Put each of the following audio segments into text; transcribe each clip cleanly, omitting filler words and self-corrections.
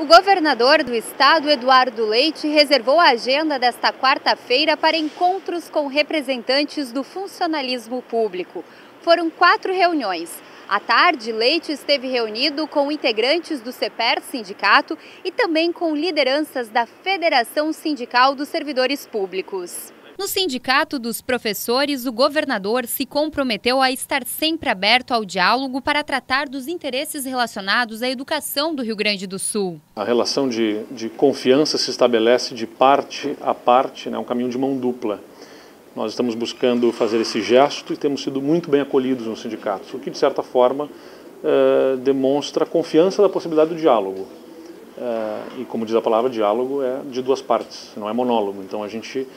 O governador do estado, Eduardo Leite, reservou a agenda desta quarta-feira para encontros com representantes do funcionalismo público. Foram 4 reuniões. À tarde, Leite esteve reunido com integrantes do FECERTS sindicato e também com lideranças da Federação Sindical dos Servidores Públicos. No Sindicato dos Professores, o governador se comprometeu a estar sempre aberto ao diálogo para tratar dos interesses relacionados à educação do Rio Grande do Sul. A relação de confiança se estabelece de parte a parte, né, um caminho de mão dupla. Nós estamos buscando fazer esse gesto e temos sido muito bem acolhidos no sindicato, o que, de certa forma, demonstra a confiança da possibilidade do diálogo. E, como diz a palavra, diálogo é de duas partes, não é monólogo, então a gente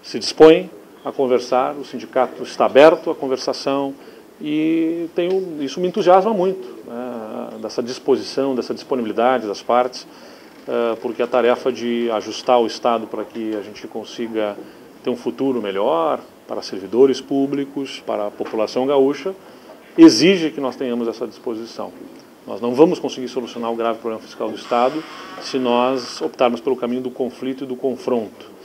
se dispõe a conversar, o sindicato está aberto à conversação e isso me entusiasma muito, né, dessa disposição, dessa disponibilidade das partes, porque a tarefa de ajustar o Estado para que a gente consiga ter um futuro melhor para servidores públicos, para a população gaúcha, exige que nós tenhamos essa disposição. Nós não vamos conseguir solucionar o grave problema fiscal do Estado se nós optarmos pelo caminho do conflito e do confronto.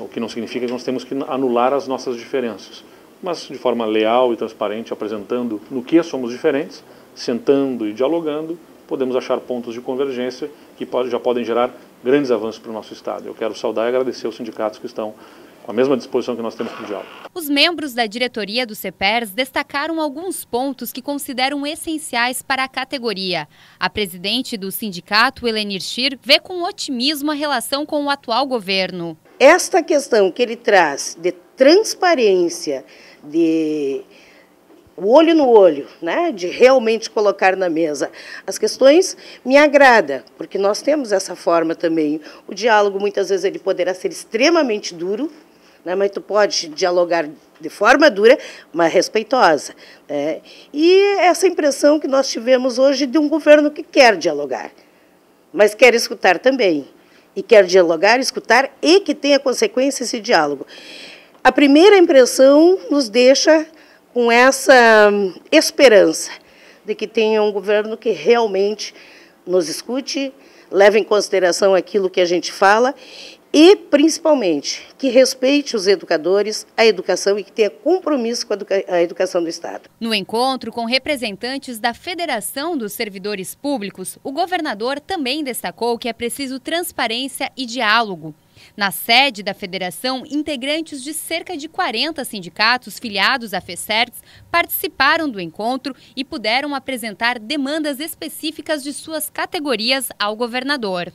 O que não significa que nós temos que anular as nossas diferenças, mas de forma leal e transparente, apresentando no que somos diferentes, sentando e dialogando, podemos achar pontos de convergência que já podem gerar grandes avanços para o nosso Estado. Eu quero saudar e agradecer aos sindicatos que estão com a mesma disposição que nós temos para o diálogo. Os membros da diretoria do FECERTS destacaram alguns pontos que consideram essenciais para a categoria. A presidente do sindicato, Elenir Schir, vê com otimismo a relação com o atual governo. Esta questão que ele traz de transparência, de olho no olho, né, de realmente colocar na mesa as questões, me agrada, porque nós temos essa forma também. O diálogo, muitas vezes, ele poderá ser extremamente duro, né, mas tu pode dialogar de forma dura, mas respeitosa. Né? E essa impressão que nós tivemos hoje de um governo que quer dialogar, mas quer escutar também. E quer dialogar, escutar e que tenha consequência esse diálogo. A primeira impressão nos deixa com essa esperança de que tenha um governo que realmente nos escute, leve em consideração aquilo que a gente fala e, principalmente, que respeite os educadores, a educação e que tenha compromisso com a educação do Estado. No encontro com representantes da Federação dos Servidores Públicos, o governador também destacou que é preciso transparência e diálogo. Na sede da federação, integrantes de cerca de 40 sindicatos filiados à FECERTS participaram do encontro e puderam apresentar demandas específicas de suas categorias ao governador.